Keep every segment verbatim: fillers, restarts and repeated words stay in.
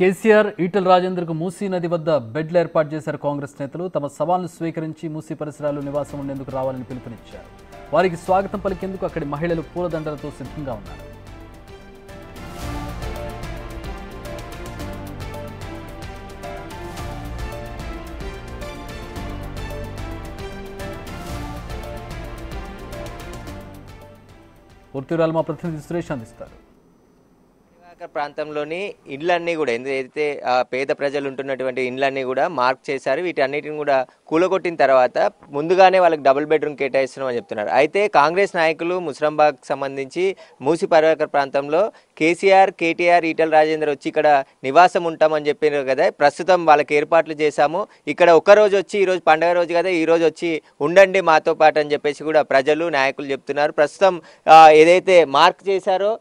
కేసీఆర్ ఈటల రాజేందర్కు మూసీ నది వద్ద బెడ్లు ఏర్పాటు చేశారు. కాంగ్రెస్ నేతలు తమ సవాల్ను స్వీకరించి మూసీ పరిసరాల్లో నివాసం ఉండేందుకు రావాలని పిలుపునిచ్చారు. వారికి స్వాగతం పలికేందుకు అక్కడి మహిళలు పూలదండలతో సిద్ధంగా ఉన్నారు. పూర్తిరాలు మా ప్రతినిధి సురేష్ అందిస్తారు. ప్రాంతంలోని ఇండ్లన్నీ కూడా ఏదైతే పేద ప్రజలు ఉంటున్నటువంటి ఇండ్లన్నీ కూడా మార్క్ చేశారు. వీటి అన్నిటిని కూడా కూలగొట్టిన తర్వాత ముందుగానే వాళ్ళకి డబుల్ బెడ్రూమ్ కేటాయిస్తున్నామని చెప్తున్నారు. అయితే కాంగ్రెస్ నాయకులు ముస్రంబాగ్ సంబంధించి మూసి పర్యాకర్ ప్రాంతంలో కేసీఆర్, కేటీఆర్, ఈటల రాజేందర్ వచ్చి ఇక్కడ నివాసం ఉంటామని చెప్పారు కదా. ప్రస్తుతం వాళ్ళకి ఏర్పాట్లు చేశాము, ఇక్కడ ఒకరోజు వచ్చి ఈరోజు పండగ రోజు కదా, ఈరోజు వచ్చి ఉండండి మాతో పాటు అని చెప్పేసి కూడా ప్రజలు నాయకులు చెప్తున్నారు. ప్రస్తుతం ఏదైతే మార్క్ చేశారో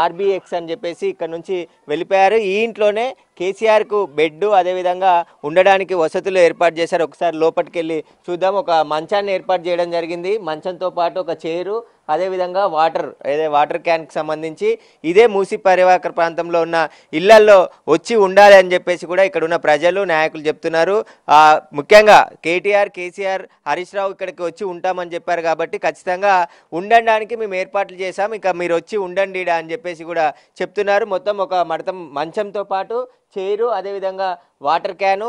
ఆర్బీఎక్స్ అని చెప్పేసి ఇక్కడ నుంచి వెళ్ళిపోయారు. ఈ ఇంట్లోనే కేసీఆర్కు బెడ్, అదేవిధంగా ఉండడానికి వసతులు ఏర్పాటు చేశారు. ఒకసారి లోపలికి వెళ్ళి చూద్దాం. ఒక మంచాన్ని ఏర్పాటు చేయడం జరిగింది. మంచంతో పాటు ఒక చైరు, అదేవిధంగా వాటర్ ఏదైతే వాటర్ క్యాన్కి సంబంధించి ఇదే మూసి పరివాహక ప్రాంతంలో ఉన్న ఇళ్లల్లో వచ్చి ఉండాలి అని చెప్పేసి కూడా ఇక్కడ ఉన్న ప్రజలు నాయకులు చెప్తున్నారు. ముఖ్యంగా కేటీఆర్, కేసీఆర్, హరీష్ రావు ఇక్కడికి వచ్చి ఉంటామని చెప్పారు కాబట్టి ఖచ్చితంగా ఉండడానికి మేము ఏర్పాట్లు చేశాం, ఇక మీరు వచ్చి ఉండండి అని చెప్పేసి కూడా చెప్తున్నారు. మొత్తం ఒక మడత మంచంతో పాటు చైరు, అదేవిధంగా వాటర్ క్యాను,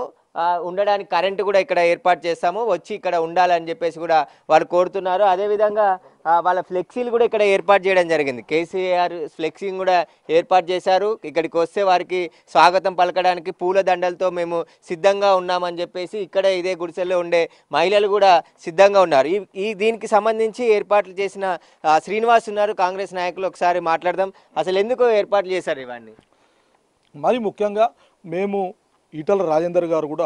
ఉండడానికి కరెంటు కూడా ఇక్కడ ఏర్పాటు చేస్తాము, వచ్చి ఇక్కడ ఉండాలని చెప్పేసి కూడా వాళ్ళు కోరుతున్నారు. అదేవిధంగా వాళ్ళ ఫ్లెక్సీలు కూడా ఇక్కడ ఏర్పాటు చేయడం జరిగింది. కేసీఆర్ ఫ్లెక్సీని కూడా ఏర్పాటు చేశారు. ఇక్కడికి వస్తే వారికి స్వాగతం పలకడానికి పూల దండలతో మేము సిద్ధంగా ఉన్నామని చెప్పేసి ఇక్కడ ఇదే గుడిసెల్లో ఉండే మహిళలు కూడా సిద్ధంగా ఉన్నారు. ఈ దీనికి సంబంధించి ఏర్పాట్లు చేసిన శ్రీనివాస్ ఉన్నారు, కాంగ్రెస్ నాయకులు. ఒకసారి మాట్లాడదాం, అసలు ఎందుకు ఏర్పాట్లు చేశారు ఇవన్నీ? మరి ముఖ్యంగా మేము ఈటల రాజేందర్ గారు కూడా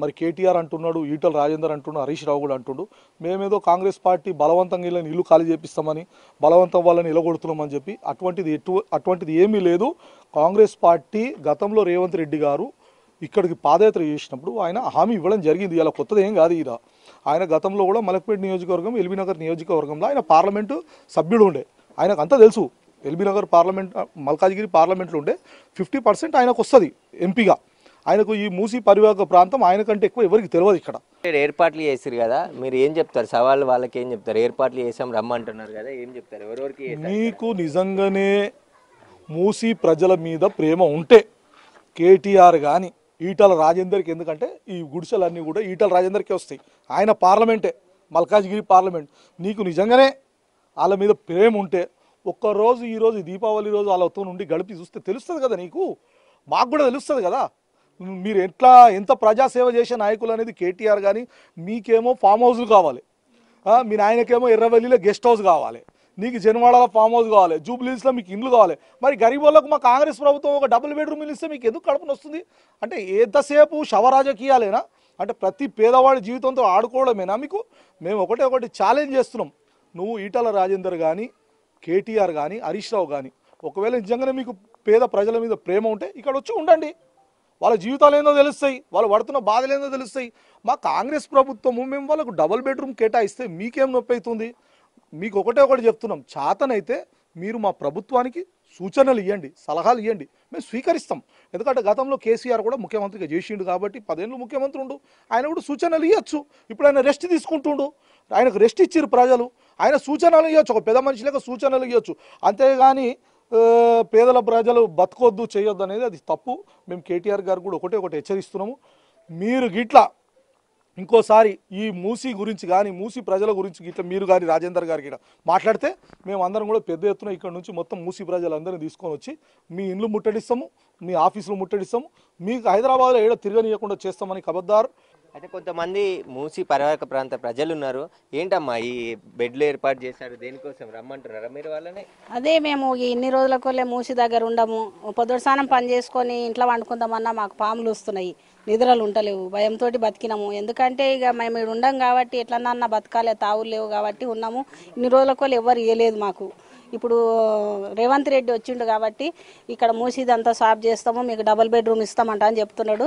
మరి కేటీఆర్ అంటున్నాడు, ఈటల రాజేందర్ అంటున్నాడు, హరీష్ రావు కూడా అంటున్నాడు, మేమేదో కాంగ్రెస్ పార్టీ బలవంతంగా వీళ్ళని ఇల్లు ఖాళీ చేపిస్తామని, బలవంతం వాళ్ళని నిలగొడుతున్నామని చెప్పి అటువంటిది ఎటు అటువంటిది ఏమీ లేదు. కాంగ్రెస్ పార్టీ గతంలో రేవంత్ రెడ్డి గారు ఇక్కడికి పాదయాత్ర చేసినప్పుడు ఆయన హామీ ఇవ్వడం జరిగింది. ఇలా కొత్తది ఏం కాదు. ఇలా ఆయన గతంలో కూడా మలక్పేట నియోజకవర్గం, ఎల్బీనగర్ నియోజకవర్గంలో ఆయన పార్లమెంటు సభ్యుడు ఉండే, ఆయనకు అంతా తెలుసు. ఎల్బీనగర్ పార్లమెంట్, మల్కాజ్గిరి పార్లమెంట్లో ఉండే ఫిఫ్టీ పర్సెంట్ ఆయనకు వస్తుంది ఎంపీగా. ఆయనకు ఈ మూసి పరివాహక ప్రాంతం ఆయన కంటే ఎక్కువ ఎవరికి తెలియదు. ఇక్కడ ఏర్పాట్లు చేశారు కదా, మీరు ఏం చెప్తారు? సవాళ్ళు వాళ్ళకి ఏం చెప్తారు? ఏర్పాట్లు చేసాం రమ్మంటున్నారు కదా, ఏం చెప్తారు ఎవరెవరికి? మీకు నిజంగానే మూసి ప్రజల మీద ప్రేమ ఉంటే కేటీఆర్ కానీ, ఈటల రాజేందర్కి, ఎందుకంటే ఈ గుడిసెలన్నీ కూడా ఈటల రాజేందర్కే వస్తాయి, ఆయన పార్లమెంటే, మల్కాజ్గిరి పార్లమెంట్. నీకు నిజంగానే వాళ్ళ మీద ప్రేమ ఉంటే ఒక్కరోజు, ఈరోజు దీపావళి రోజు వాళ్ళతో నుండి గడిపి చూస్తే తెలుస్తుంది కదా, నీకు మాకు కూడా తెలుస్తుంది కదా మీరు ఎట్లా ఎంత ప్రజాసేవ చేసే నాయకులు అనేది. కేటీఆర్ కానీ మీకేమో ఫామ్ హౌస్లు కావాలి, మీ నాయనకేమో ఎర్రవెల్లిలో గెస్ట్ హౌస్ కావాలి, నీకు జన్వాడలో ఫామ్ హౌస్ కావాలి, జూబ్లీస్లో మీకు ఇండ్లు కావాలి. మరి గరీబ్ వాళ్ళకు మా కాంగ్రెస్ ప్రభుత్వం ఒక డబుల్ బెడ్రూమ్ ఇల్లు ఇస్తే మీకు ఎందుకు కడుపున వస్తుంది? అంటే ఎంతసేపు శవరాజకీయాలేనా? అంటే ప్రతి పేదవాడి జీవితంతో ఆడుకోవడమేనా మీకు? మేము ఒకటే ఒకటి ఛాలెంజ్ చేస్తున్నాం, నువ్వు ఈటల రాజేందర్ కానీ, కేటీఆర్ కానీ, హరీష్ రావు కానీ ఒకవేళ నిజంగానే మీకు పేద ప్రజల మీద ప్రేమ ఉంటే ఇక్కడ వచ్చి ఉండండి. వాళ్ళ జీవితాలు ఏందో తెలుస్తాయి, వాళ్ళు పడుతున్న బాధలు ఏందో తెలుస్తాయి. మా కాంగ్రెస్ ప్రభుత్వము మేము వాళ్ళకు డబుల్ బెడ్రూమ్ కేటాయిస్తే మీకేం నొప్పి అవుతుంది? మీకు ఒకటే ఒకటి చెప్తున్నాం, చేతనైతే మీరు మా ప్రభుత్వానికి సూచనలు ఇవ్వండి, సలహాలు ఇవ్వండి, మేము స్వీకరిస్తాం. ఎందుకంటే గతంలో కేసీఆర్ కూడా ముఖ్యమంత్రిగా చేసిండు కాబట్టి పదేళ్ళు ముఖ్యమంత్రి ఉండు, ఆయన కూడా సూచనలు ఇవ్వచ్చు. ఇప్పుడు ఆయన రెస్ట్ తీసుకుంటుండు, ఆయనకు రెస్ట్ ఇచ్చారు ప్రజలు, ఆయన సూచనలు ఇవ్వచ్చు, ఒక పెద్ద మనిషి లేక సూచనలు ఇవ్వచ్చు. అంతేగాని పేదల ప్రజలు బతకొద్దు చేయొద్దు అనేది అది తప్పు. మేము కేటీఆర్ గారు కూడా ఒకటే ఒకటి హెచ్చరిస్తున్నాము, మీరు గిట్లా ఇంకోసారి ఈ మూసి గురించి కానీ, మూసి ప్రజల గురించి గిట్లా మీరు కానీ రాజేందర్ గారు గిట్లా మాట్లాడితే మేము అందరం కూడా పెద్ద ఎత్తున ఇక్కడ నుంచి మొత్తం మూసి ప్రజలందరినీ తీసుకొని వచ్చి మీ ఇండ్లు ముట్టడిస్తాము, మీ ఆఫీసులు ముట్టడిస్తాము, మీకు హైదరాబాద్లో ఏడ తిరగనీయకుండా చేస్తామని కబద్దారు. అయితే కొంతమంది మూసి పరివాహక ప్రాంత ప్రజలు ఉన్నారు, ఏంటమ్మా ఈ బెడ్లు ఏర్పాటు చేశారు, దేనికోసం రమ్మంటున్నారా మీరు వాళ్ళని? అదే మేము ఇన్ని రోజులకు మూసి దగ్గర ఉండము, పొద్దుసానం పని చేసుకొని ఇంట్లో వండుకుందామన్నా మాకు పాములు వస్తున్నాయి, నిద్రలు ఉండలేవు, భయంతో బతికినాము. ఎందుకంటే ఇక మేము ఇక్కడ ఉండం కాబట్టి ఎట్లన్నా బతకాలే, తావులు లేవు కాబట్టి ఉన్నాము. ఇన్ని రోజులకు ఎవరు ఇవ్వలేదు మాకు. ఇప్పుడు రేవంత్ రెడ్డి వచ్చిండు కాబట్టి ఇక్కడ మూసిదంతా సాఫ్ చేస్తాము, మీకు డబుల్ బెడ్రూమ్ ఇస్తామంట అని చెప్తున్నాడు.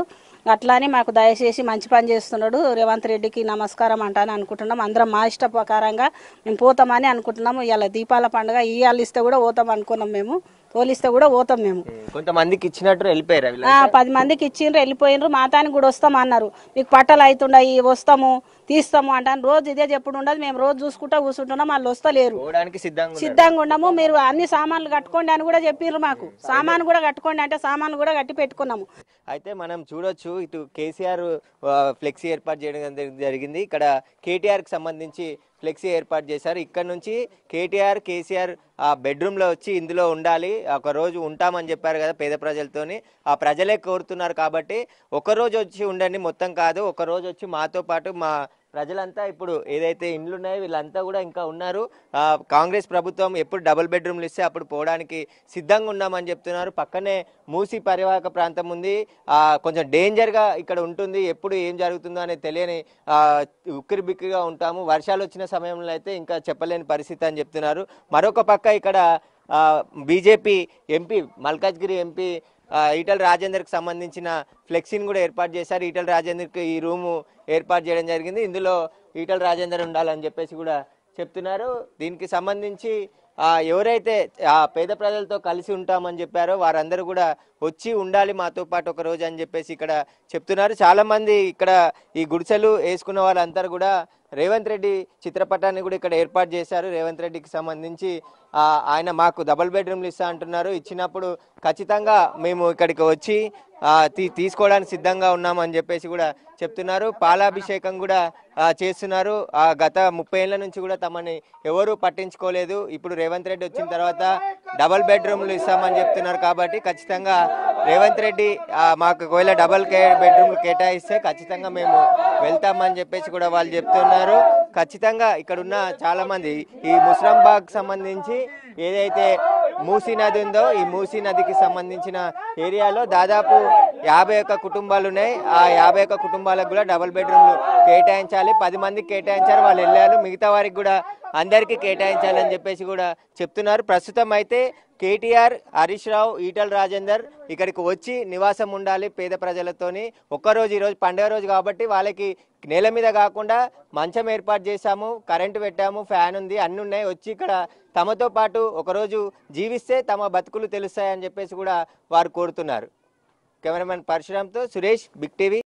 అట్లానే మాకు దయచేసి మంచి పని చేస్తున్నాడు, రేవంత్ రెడ్డికి నమస్కారం అంట అని అనుకుంటున్నాం. అందరం మా ఇష్ట ప్రకారంగా మేము పోతామని అనుకుంటున్నాము. ఇలా దీపాల పండుగ ఇవాళ ఇస్తే కూడా పోతాం అనుకున్నాం, మేము పోలీస్తో కూడా పోతాం మేము. కొంతమందికి ఇచ్చినట్టు వెళ్ళిపోయారు అవి. ఆ పది మందికి ఇచ్చినరు వెళ్ళిపోయినరు. మాతాని కూడా వస్తాం అన్నారు. మీకు పట్టలు అయితుండాయి వస్తాము తీస్తాము అంటాను. రోజు ఇదే చెప్పుడు ఉండదు. మేము రోజు చూసుకుంటా కూర్చుంటున్నాం. వాళ్ళు వస్తలేరు. సిద్ధంగా ఉన్నాము మీరు అన్ని సామాన్లు కట్టుకోండి అని కూడా చెప్పారు మాకు. సామాను కూడా కట్టుకోండి అంటే సామాన్లు కూడా కట్టి పెట్టుకున్నాము. అయితే మనం చూడొచ్చు ఇటు కేసీఆర్ ఫ్లెక్సీ ఏర్పాటు చేయడం జరిగింది. ఇక్కడ కేటీఆర్ కి సంబంధించి ఫ్లెక్సీ ఏర్పాటు చేశారు. ఇక్కడ నుంచి కేటీఆర్ కేసీఆర్ ఆ బెడ్రూమ్లో వచ్చి ఇందులో ఉండాలి ఒక రోజు ఉంటామని చెప్పారు కదా పేద ప్రజలతోని. ఆ ప్రజలే కోరుతున్నారు కాబట్టి ఒకరోజు వచ్చి ఉండండి మొత్తం కాదు, ఒకరోజు వచ్చి మాతో పాటు మా ప్రజలంతా ఇప్పుడు ఏదైతే ఇండ్లు ఉన్నాయో వీళ్ళంతా కూడా ఇంకా ఉన్నారు. కాంగ్రెస్ ప్రభుత్వం ఎప్పుడు డబుల్ బెడ్రూమ్లు ఇస్తే అప్పుడు పోవడానికి సిద్ధంగా ఉన్నామని చెప్తున్నారు. పక్కనే మూసి పరివాహక ప్రాంతం ఉంది. కొంచెం డేంజర్గా ఇక్కడ ఉంటుంది. ఎప్పుడు ఏం జరుగుతుందో అనేది తెలియని ఉక్కిరి బిక్కిరిగా ఉంటాము. వర్షాలు వచ్చిన సమయంలో అయితే ఇంకా చెప్పలేని పరిస్థితి అని చెప్తున్నారు. మరొక పక్క ఇక్కడ BJP MP Malkajgiri MP Etela రాజేందర్కి సంబంధించిన ఫ్లెక్సీని కూడా ఏర్పాటు చేశారు. ఈటల రాజేందర్కి ఈ రూము ఏర్పాటు చేయడం జరిగింది. ఇందులో ఈటల రాజేందర్ ఉండాలని చెప్పేసి కూడా చెప్తున్నారు. దీనికి సంబంధించి ఎవరైతే ఆ పేద ప్రజలతో కలిసి ఉంటామని చెప్పారో వారందరూ కూడా వచ్చి ఉండాలి మాతో పాటు ఒక రోజు అని చెప్పేసి ఇక్కడ చెప్తున్నారు. చాలామంది ఇక్కడ ఈ గుడిసెలు వేసుకున్న వాళ్ళందరూ కూడా రేవంత్ రెడ్డి చిత్రపటాన్ని కూడా ఇక్కడ ఏర్పాటు చేశారు. రేవంత్ రెడ్డికి సంబంధించి ఆయన మాకు డబుల్ బెడ్రూమ్లు ఇస్తా అంటున్నారు. ఇచ్చినప్పుడు ఖచ్చితంగా మేము ఇక్కడికి వచ్చి తీసుకోవడానికి సిద్ధంగా ఉన్నామని చెప్పేసి కూడా చెప్తున్నారు. పాలాభిషేకం కూడా చేస్తున్నారు. గత ముప్పై ఏళ్ళ నుంచి కూడా తమని ఎవరు పట్టించుకోలేదు. ఇప్పుడు రేవంత్ రెడ్డి వచ్చిన తర్వాత డబల్ బెడ్రూమ్లు ఇస్తామని చెప్తున్నారు కాబట్టి ఖచ్చితంగా రేవంత్ రెడ్డి మాకు ఒకవేళ డబల్ కే బెడ్రూమ్లు కేటాయిస్తే ఖచ్చితంగా మేము వెళ్తామని చెప్పేసి కూడా వాళ్ళు చెప్తున్నారు. ఖచ్చితంగా ఇక్కడున్న చాలామంది ఈ ముస్రాంబాగ్ సంబంధించి ఏదైతే మూసీ నది ఉందో ఈ మూసీ నదికి సంబంధించిన ఏరియాలో దాదాపు యాభై ఒక్క కుటుంబాలు ఉన్నాయి. ఆ యాభై ఒక్క కుటుంబాలకు కూడా డబుల్ బెడ్రూమ్లు కేటాయించాలి. పది మందికి కేటాయించారు, వాళ్ళు వెళ్ళారు. మిగతా వారికి కూడా అందరికీ కేటాయించాలని చెప్పేసి కూడా చెప్తున్నారు. ప్రస్తుతం అయితే కేటీఆర్, హరీష్ రావు, ఈటల రాజేందర్ ఇక్కడికి వచ్చి నివాసం ఉండాలి పేద ప్రజలతోని. ఒక్కరోజు ఈరోజు పండుగ రోజు కాబట్టి వాళ్ళకి నేల మీద కాకుండా మంచం ఏర్పాటు చేశాము, కరెంటు పెట్టాము, ఫ్యాన్ ఉంది, అన్నీ ఉన్నాయి. వచ్చి ఇక్కడ తమతో పాటు ఒకరోజు జీవిస్తే తమ బతుకులు తెలుస్తాయని చెప్పేసి కూడా వారు కోరుతున్నారు. కెమెరామెన్ పరశురామ్తో సురేష్, బిగ్ టీవీ.